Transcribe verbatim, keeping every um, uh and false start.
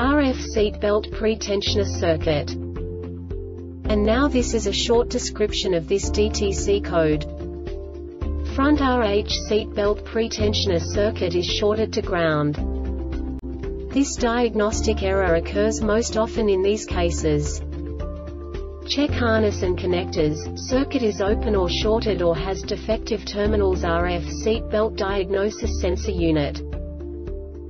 R F seatbelt pretensioner circuit. And now this is a short description of this D T C code. Front R H seatbelt pretensioner circuit is shorted to ground. This diagnostic error occurs most often in these cases. Check harness and connectors, circuit is open or shorted or has defective terminals. R F seatbelt diagnosis sensor unit.